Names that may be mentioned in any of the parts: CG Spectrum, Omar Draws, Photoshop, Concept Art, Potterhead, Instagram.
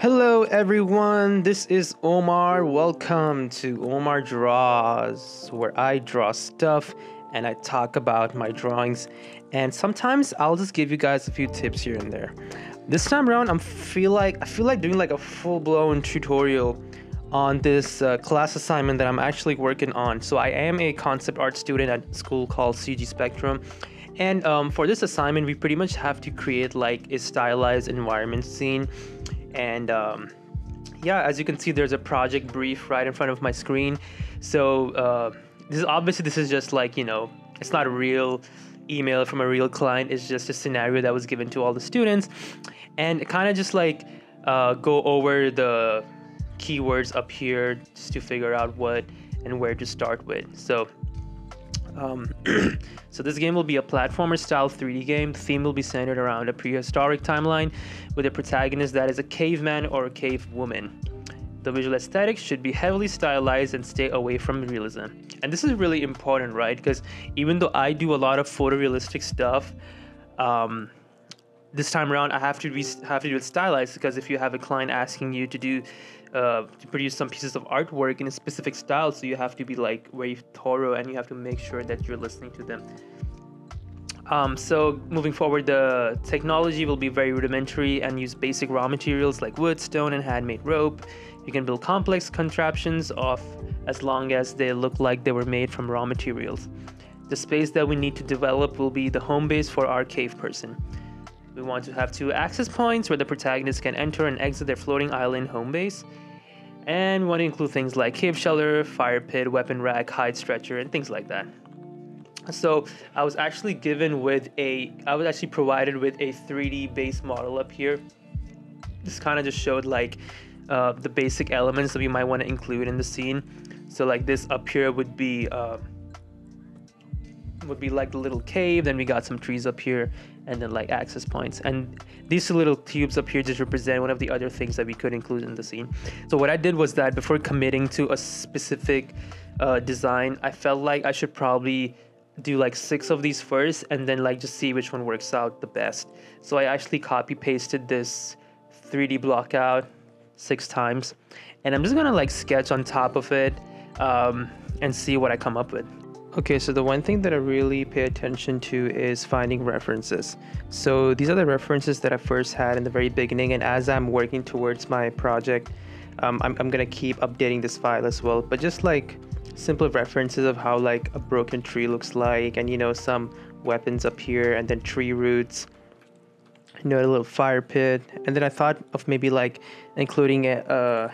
Hello everyone, this is Omar. Welcome to Omar Draws, where I draw stuff and I talk about my drawings, and sometimes I'll just give you guys a few tips here and there. This time around I feel like doing like a full-blown tutorial on this class assignment that I'm actually working on. So I am a concept art student at a school called CG Spectrum, and for this assignment we pretty much have to create like a stylized environment scene. And yeah, as you can see, there's a project brief right in front of my screen. So this is just like, you know, it's not a real email from a real client. It's just a scenario that was given to all the students, and kind of just like go over the keywords up here just to figure out what and where to start with. So so this game will be a platformer style 3D game. The theme will be centered around a prehistoric timeline with a protagonist that is a caveman or a cave woman. The visual aesthetics should be heavily stylized and stay away from realism. And this is really important, right? Because even though I do a lot of photorealistic stuff, this time around I have to do it stylized, because if you have a client asking you to do to produce some pieces of artwork in a specific style, so you have to be like very thorough and you have to make sure that you're listening to them. So moving forward, the technology will be very rudimentary and use basic raw materials like wood, stone, and handmade rope. You can build complex contraptions as long as they look like they were made from raw materials. The space that we need to develop will be the home base for our cave person. We want to have two access points where the protagonist can enter and exit their floating island home base. And we want to include things like cave shelter, fire pit, weapon rack, hide stretcher, and things like that. So I was actually provided with a 3D base model up here. This kind of just showed like the basic elements that we might want to include in the scene. So like this up here would be like the little cave, then we got some trees up here, and then like access points, and these two little tubes up here just represent one of the other things that we could include in the scene. So what I did was that before committing to a specific design, I felt like I should probably do like 6 of these first and then like just see which one works out the best. So I actually copy pasted this 3D block out 6 times, and I'm just gonna like sketch on top of it and see what I come up with. Okay, so the one thing that I really pay attention to is finding references. So these are the references that I first had in the very beginning, and as I'm working towards my project, I'm gonna keep updating this file as well. But just like simple references of how like a broken tree looks like, and you know, some weapons up here, and then tree roots, you know, a little fire pit. And then I thought of maybe like including a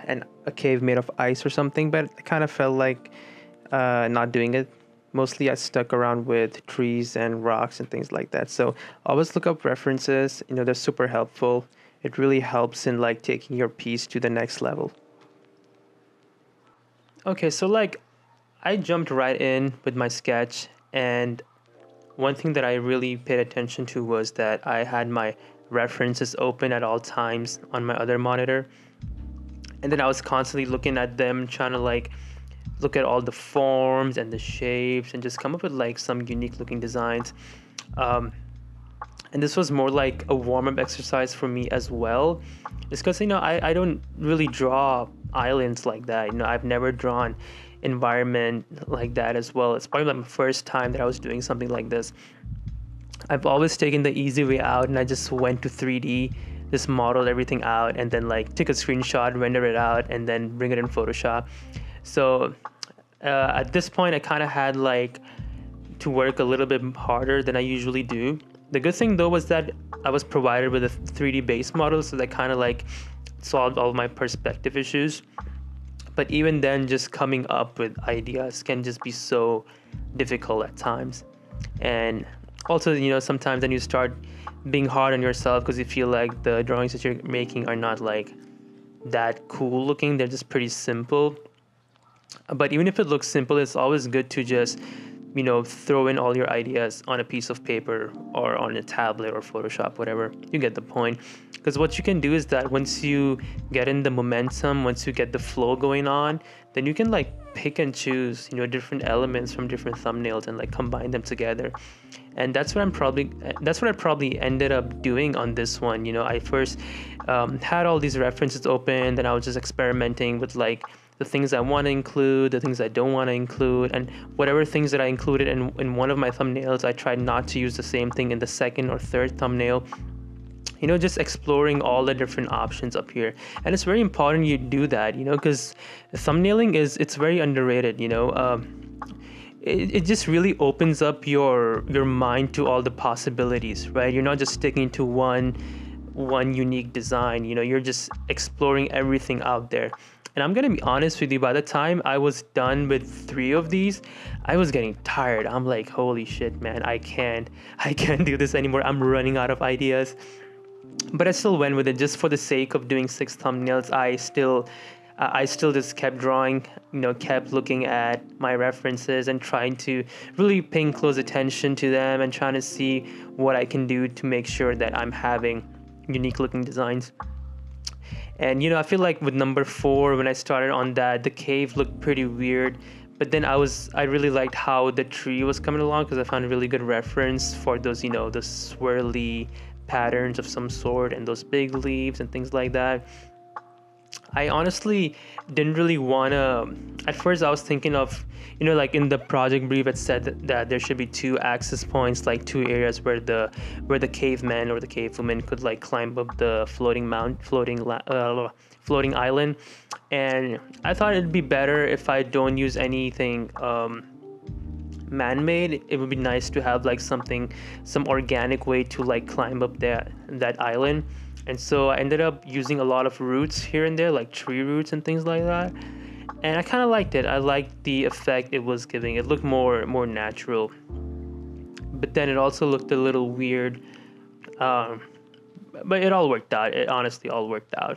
cave made of ice or something, but I kind of felt like not doing it. Mostly I stuck around with trees and rocks and things like that. So always look up references, you know, they're super helpful. It really helps in like taking your piece to the next level. Okay, so like I jumped right in with my sketch, and one thing that I really paid attention to was that I had my references open at all times on my other monitor, and then I was constantly looking at them, trying to like look at all the forms and the shapes and just come up with like some unique looking designs. And this was more like a warm-up exercise for me as well. It's because, you know, I don't really draw islands like that. You know, I've never drawn environment like that as well. It's probably like my first time that I was doing something like this. I've always taken the easy way out, and I just went to 3D, just modeled everything out, and then like take a screenshot, render it out, and then bring it in Photoshop. So at this point, I kind of had like to work a little bit harder than I usually do. The good thing though was that I was provided with a 3D base model, so that kind of like solved all my perspective issues. But even then, just coming up with ideas can just be so difficult at times. And also, you know, sometimes then you start being hard on yourself because you feel like the drawings that you're making are not like that cool looking. They're just pretty simple. But even if it looks simple, it's always good to just, you know, throw in all your ideas on a piece of paper or on a tablet or Photoshop, whatever. You get the point. Because what you can do is that once you get in the momentum, once you get the flow going on, then you can like pick and choose, you know, different elements from different thumbnails and like combine them together. And that's what I probably ended up doing on this one. You know, I first had all these references open, then I was just experimenting with like the things I want to include, the things I don't want to include, and whatever things that I included in one of my thumbnails, I tried not to use the same thing in the second or third thumbnail. You know, just exploring all the different options up here. And it's very important you do that, you know, because thumbnailing it's very underrated, you know. It just really opens up your mind to all the possibilities, right? You're not just sticking to one unique design, you know, you're just exploring everything out there. And I'm gonna be honest with you, by the time I was done with 3 of these, I was getting tired. I'm like, holy shit, man, I can't do this anymore. I'm running out of ideas. But I still went with it just for the sake of doing 6 thumbnails. I still just kept drawing, you know, kept looking at my references and trying to really paying close attention to them and trying to see what I can do to make sure that I'm having unique looking designs. And, you know, I feel like with number 4, when I started on that, the cave looked pretty weird. But then I really liked how the tree was coming along, because I found a really good reference for those, you know, the swirly patterns of some sort and those big leaves and things like that. I honestly didn't really want to... At first, I was thinking of, you know, like in the project brief, it said that there should be 2 access points, like 2 areas where the caveman or the cavewoman could like climb up the floating island. And I thought it'd be better if I don't use anything man-made. It would be nice to have like some organic way to like climb up that island. And so I ended up using a lot of roots here and there, like tree roots and things like that. And I kind of liked it. I liked the effect it was giving. It looked more natural. But then it also looked a little weird. But it all worked out. It honestly all worked out.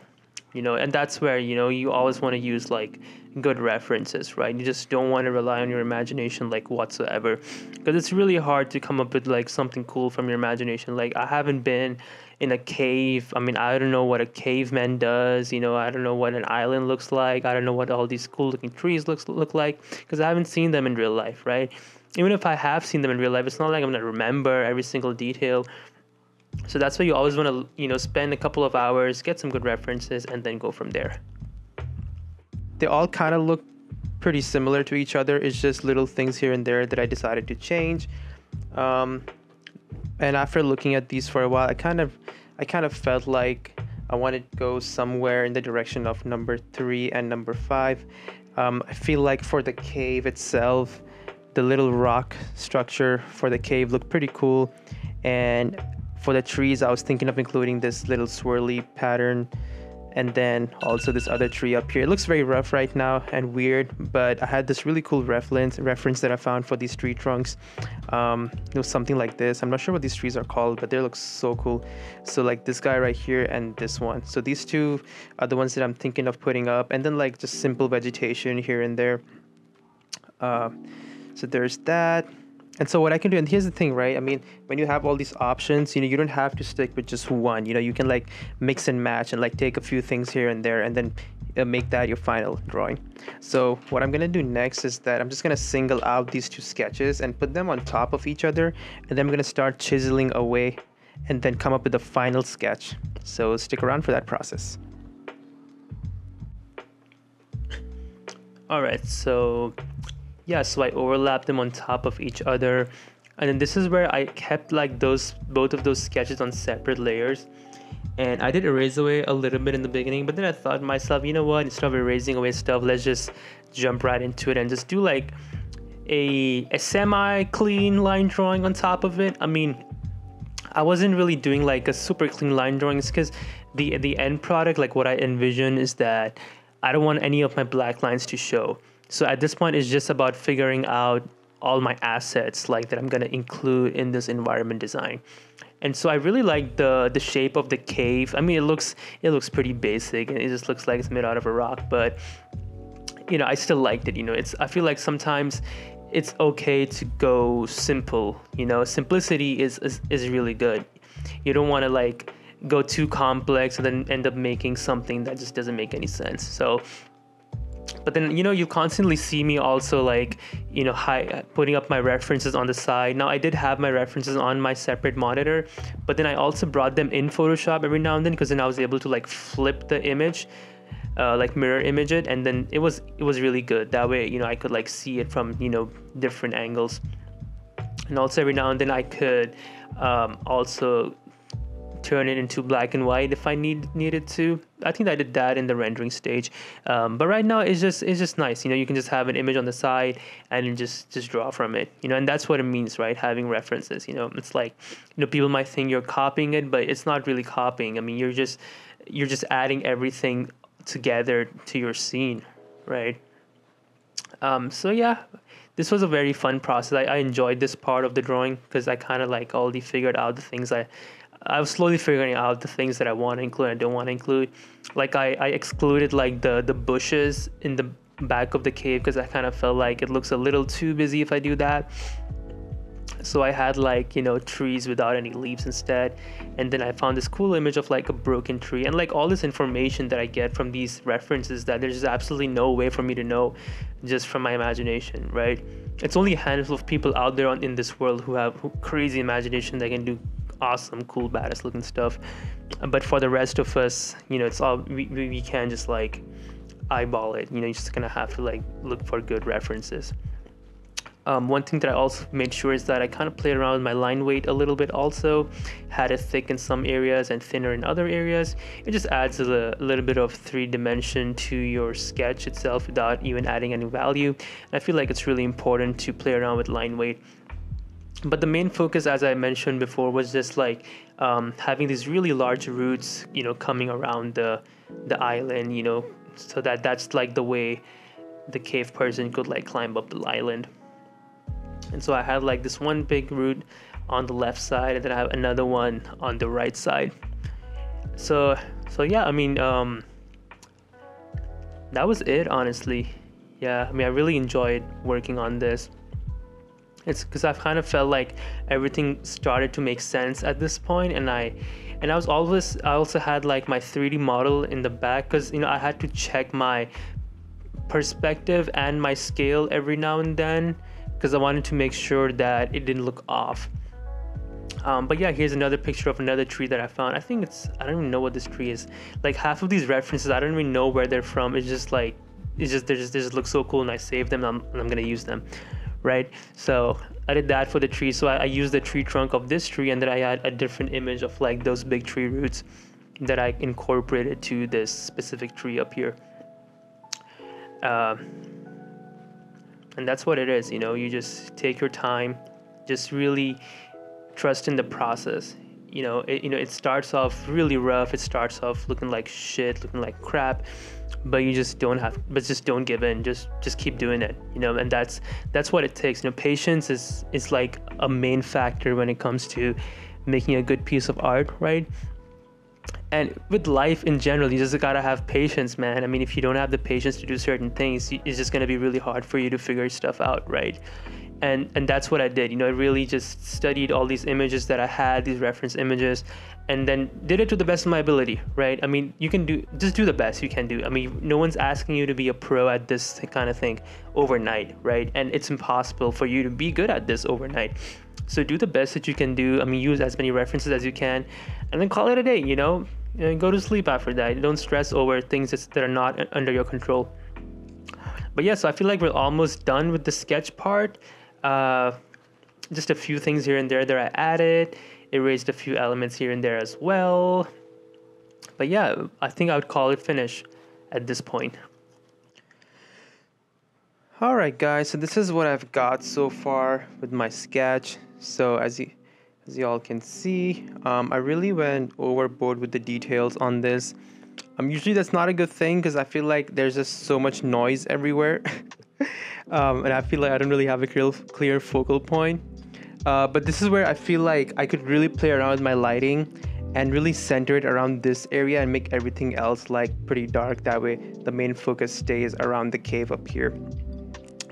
You know, and that's where, you know, you always want to use like good references, right? You just don't want to rely on your imagination like whatsoever, because it's really hard to come up with like something cool from your imagination. Like, I haven't been in a cave. I mean, I don't know what a caveman does, you know. I don't know what an island looks like. I don't know what all these cool looking trees look like, because I haven't seen them in real life, right? Even if I have seen them in real life, it's not like I'm gonna remember every single detail. So that's why you always want to, you know, spend a couple of hours, get some good references, and then go from there. They all kind of look pretty similar to each other. It's just little things here and there that I decided to change. And after looking at these for a while, I kind of felt like I wanted to go somewhere in the direction of number 3 and number 5. I feel like for the cave itself, the little rock structure for the cave looked pretty cool. And for the trees, I was thinking of including this little swirly pattern, and then also this other tree up here. It looks very rough right now and weird, but I had this really cool reference that I found for these tree trunks. It was something like this. I'm not sure what these trees are called, but they look so cool. So like this guy right here and this one. So these two are the ones that I'm thinking of putting up, and then like just simple vegetation here and there. So there's that. And so what I can do, and here's the thing, right? I mean, when you have all these options, you know, you don't have to stick with just one. You know, you can like mix and match and like take a few things here and there, and then make that your final drawing. So what I'm gonna do next is that I'm just gonna single out these 2 sketches and put them on top of each other, and then I'm gonna start chiseling away and then come up with the final sketch. So stick around for that process. All right, so yeah, so I overlapped them on top of each other, and then this is where I kept like both of those sketches on separate layers. And I did erase away a little bit in the beginning, but then I thought to myself, you know what, instead of erasing away stuff, let's just jump right into it and just do like a semi-clean line drawing on top of it. I mean, I wasn't really doing like a super clean line drawing, because the end product, like what I envision, is that I don't want any of my black lines to show. So at this point, it's just about figuring out all my assets like that I'm going to include in this environment design. And so I really like the shape of the cave. I mean, it looks pretty basic, and it just looks like it's made out of a rock, but you know, I still liked it. You know, I feel like sometimes it's okay to go simple. You know, simplicity is really good. You don't want to like go too complex and then end up making something that just doesn't make any sense. So But then, you know, you constantly see me also, like, you know, putting up my references on the side. Now, I did have my references on my separate monitor, but then I also brought them in Photoshop every now and then, because then I was able to, like, flip the image, like mirror image it, and then it was really good. That way, you know, I could, like, see it from, you know, different angles. And also every now and then I could also turn it into black and white if I needed to. I think I did that in the rendering stage, but right now it's just nice. You know, you can just have an image on the side and just draw from it, you know. And that's what it means, right, having references. You know, it's like, you know, people might think you're copying it, but it's not really copying. I mean, you're just adding everything together to your scene, right? So yeah, this was a very fun process. I enjoyed this part of the drawing, because I kind of like already figured out the things I was slowly figuring out the things that I want to include and don't want to include. Like I excluded like the bushes in the back of the cave, because I kind of felt like it looks a little too busy if I do that. So I had like, you know, trees without any leaves instead. And then I found this cool image of like a broken tree, and like all this information that I get from these references that there's just absolutely no way for me to know just from my imagination, right? It's only a handful of people out there in this world who have crazy imagination that can do awesome, cool, badass looking stuff. But for the rest of us, you know, it's all we can't just like eyeball it. You know, you're just gonna have to like look for good references. One thing that I also made sure is that I kind of played around with my line weight a little bit also. Had it thick in some areas and thinner in other areas. It just adds a little bit of 3D to your sketch itself without even adding any value. And I feel like it's really important to play around with line weight. But the main focus, as I mentioned before, was just like having these really large roots, you know, coming around the island, you know, so that's like the way the cave person could like climb up the island. And so I had like this one big root on the left side, and then I have another one on the right side. So yeah, I mean, that was it, honestly. Yeah, I mean, I really enjoyed working on this. It's because I've kind of felt like everything started to make sense at this point, and I was always, I also had like my 3D model in the back, because, you know, I had to check my perspective and my scale every now and then, because I wanted to make sure that it didn't look off. But yeah, here's another picture of another tree that I found. I think it's, I don't even know what this tree is. Like half of these references, I don't even know where they're from. It's just like, they just look so cool, and I saved them, and I'm gonna use them, right? So I did that for the tree. So I used the tree trunk of this tree, and then I had a different image of like those big tree roots that I incorporated to this specific tree up here. And that's what it is, you know, you just take your time, just really trust in the process. You know, it starts off really rough, it starts off looking like shit, looking like crap, but you just don't give in, just keep doing it, you know. And that's what it takes. You know, patience is like a main factor when it comes to making a good piece of art, right? And with life in general, you just gotta have patience, man. I mean, if you don't have the patience to do certain things, it's just gonna be really hard for you to figure stuff out, right? And that's what I did. You know, I really just studied all these images that I had, these reference images, and then did it to the best of my ability, right? I mean, you can do the best you can do. I mean, no one's asking you to be a pro at this kind of thing overnight, right? And it's impossible for you to be good at this overnight. So do the best that you can do. I mean, use as many references as you can, and then call it a day, you know? And go to sleep after that. Don't stress over things that are not under your control. But yeah, so I feel like we're almost done with the sketch part. Just a few things here and there that I added, erased a few elements here and there as well. But yeah, I think I would call it finished at this point. All right, guys, so this is what I've got so far with my sketch. So as you all can see, I really went overboard with the details on this. Usually that's not a good thing, because I feel like there's just so much noise everywhere. And I feel like I don't really have a clear focal point. But this is where I feel like I could really play around with my lighting and really center it around this area and make everything else like pretty dark. That way the main focus stays around the cave up here.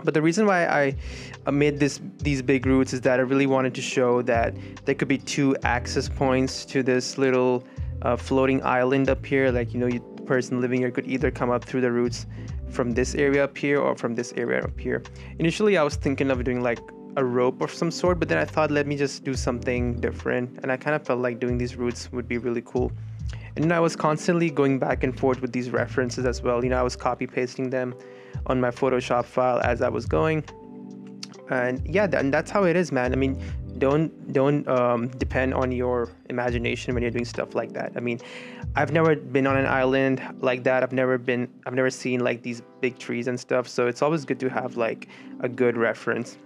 But the reason why I made these big roots is that I really wanted to show that there could be two access points to this little floating island up here. Like, you know, person living here could either come up through the roots from this area up here or from this area up here. Initially I was thinking of doing like a rope of some sort, but then I thought, let me just do something different, and I kind of felt like doing these roots would be really cool. And I was constantly going back and forth with these references as well. You know, I was copy pasting them on my Photoshop file as I was going. And yeah, and that's how it is, man. I mean, don't depend on your imagination when you're doing stuff like that. I mean, I've never been on an island like that. I've never seen like these big trees and stuff. So it's always good to have like a good reference.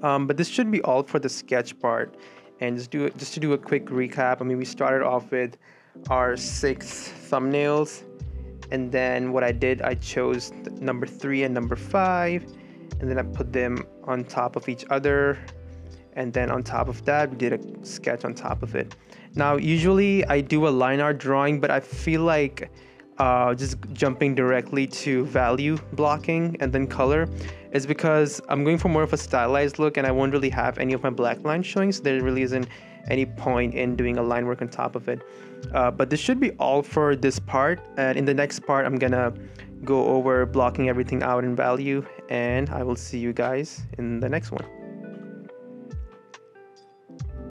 But this should be all for the sketch part. And just to do a quick recap, I mean, we started off with our 6 thumbnails, and then what I did, I chose number 3 and number 5, and then I put them on top of each other, and then on top of that we did a sketch on top of it. Now usually I do a line art drawing, but I feel like just jumping directly to value blocking and then color is because I'm going for more of a stylized look, and I won't really have any of my black lines showing, so there really isn't any point in doing a line work on top of it. But this should be all for this part, and in the next part I'm gonna go over blocking everything out in value, and I will see you guys in the next one.